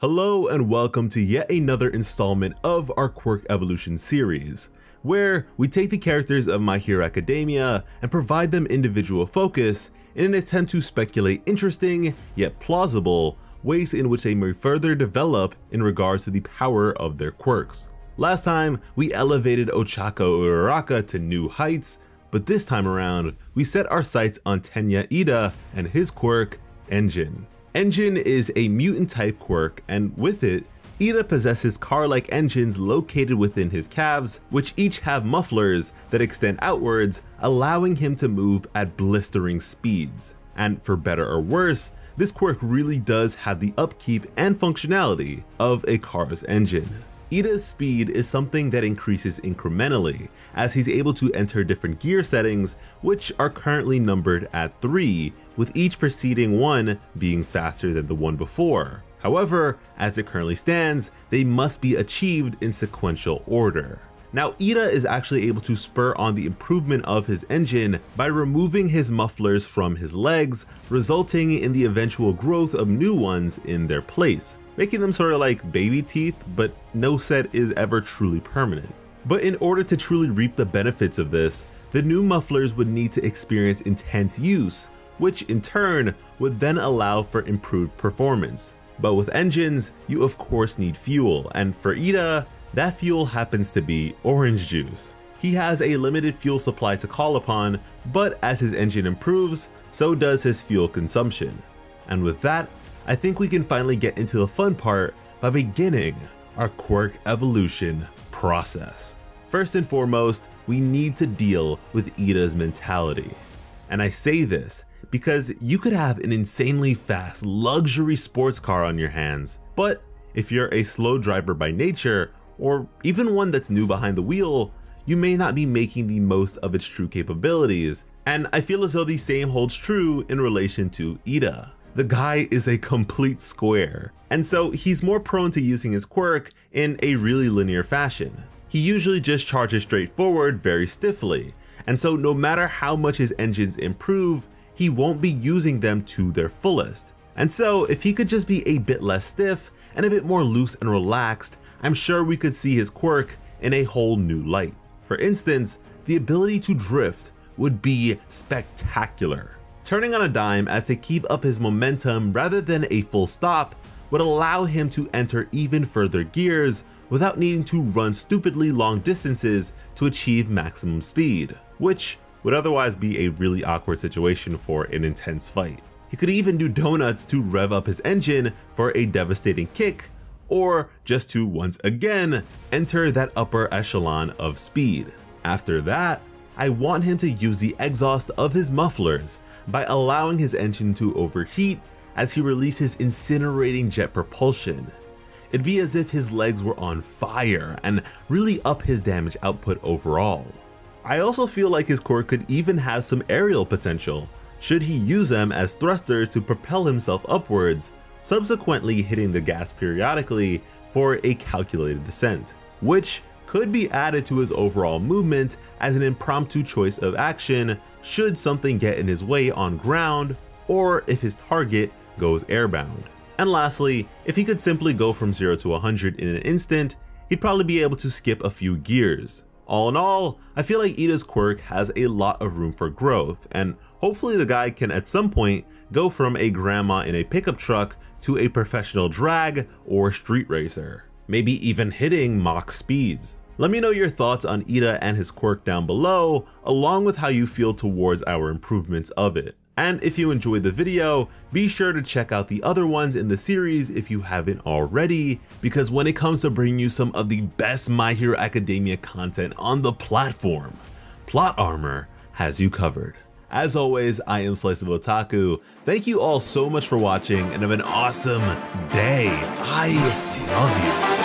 Hello and welcome to yet another installment of our Quirk Evolution series, where we take the characters of My Hero Academia and provide them individual focus in an attempt to speculate interesting, yet plausible, ways in which they may further develop in regards to the power of their quirks. Last time, we elevated Ochako Uraraka to new heights, but this time around, we set our sights on Tenya Iida and his quirk, Engine. Engine is a mutant type quirk, and with it, Iida possesses car-like engines located within his calves, which each have mufflers that extend outwards, allowing him to move at blistering speeds. And for better or worse, this quirk really does have the upkeep and functionality of a car's engine. Ida's speed is something that increases incrementally, as he's able to enter different gear settings, which are currently numbered at 3, with each preceding one being faster than the one before. However, as it currently stands, they must be achieved in sequential order. Now, Iida is actually able to spur on the improvement of his engine by removing his mufflers from his legs, resulting in the eventual growth of new ones in their place, making them sort of like baby teeth, but no set is ever truly permanent. But in order to truly reap the benefits of this, the new mufflers would need to experience intense use, which in turn would then allow for improved performance. But with engines, you of course need fuel, and for Iida, that fuel happens to be orange juice. He has a limited fuel supply to call upon, but as his engine improves, so does his fuel consumption. And with that, I think we can finally get into the fun part by beginning our quirk evolution process. First and foremost, we need to deal with Ida's mentality. And I say this because you could have an insanely fast luxury sports car on your hands, but if you're a slow driver by nature, or even one that's new behind the wheel, you may not be making the most of its true capabilities. And I feel as though the same holds true in relation to Iida. The guy is a complete square, and so he's more prone to using his quirk in a really linear fashion. He usually just charges straight forward very stiffly, and so no matter how much his engines improve, he won't be using them to their fullest. And so if he could just be a bit less stiff and a bit more loose and relaxed, I'm sure we could see his quirk in a whole new light. For instance, the ability to drift would be spectacular. Turning on a dime as to keep up his momentum rather than a full stop would allow him to enter even further gears without needing to run stupidly long distances to achieve maximum speed, which would otherwise be a really awkward situation for an intense fight. He could even do donuts to rev up his engine for a devastating kick, or just to once again enter that upper echelon of speed. After that, I want him to use the exhaust of his mufflers by allowing his engine to overheat as he releases incinerating jet propulsion. It'd be as if his legs were on fire and really up his damage output overall. I also feel like his quirk could even have some aerial potential, should he use them as thrusters to propel himself upwards, subsequently hitting the gas periodically for a calculated descent, which could be added to his overall movement as an impromptu choice of action should something get in his way on ground or if his target goes airbound. And lastly, if he could simply go from 0 to 100 in an instant, he'd probably be able to skip a few gears. All in all, I feel like Ida's quirk has a lot of room for growth, and hopefully the guy can at some point go from a grandma in a pickup truck to a professional drag or street racer, maybe even hitting Mach speeds. Let me know your thoughts on Iida and his quirk down below, along with how you feel towards our improvements of it. And if you enjoyed the video, be sure to check out the other ones in the series if you haven't already, because when it comes to bringing you some of the best My Hero Academia content on the platform, Plot Armor has you covered. As always, I am Slice of Otaku. Thank you all so much for watching and have an awesome day. I love you.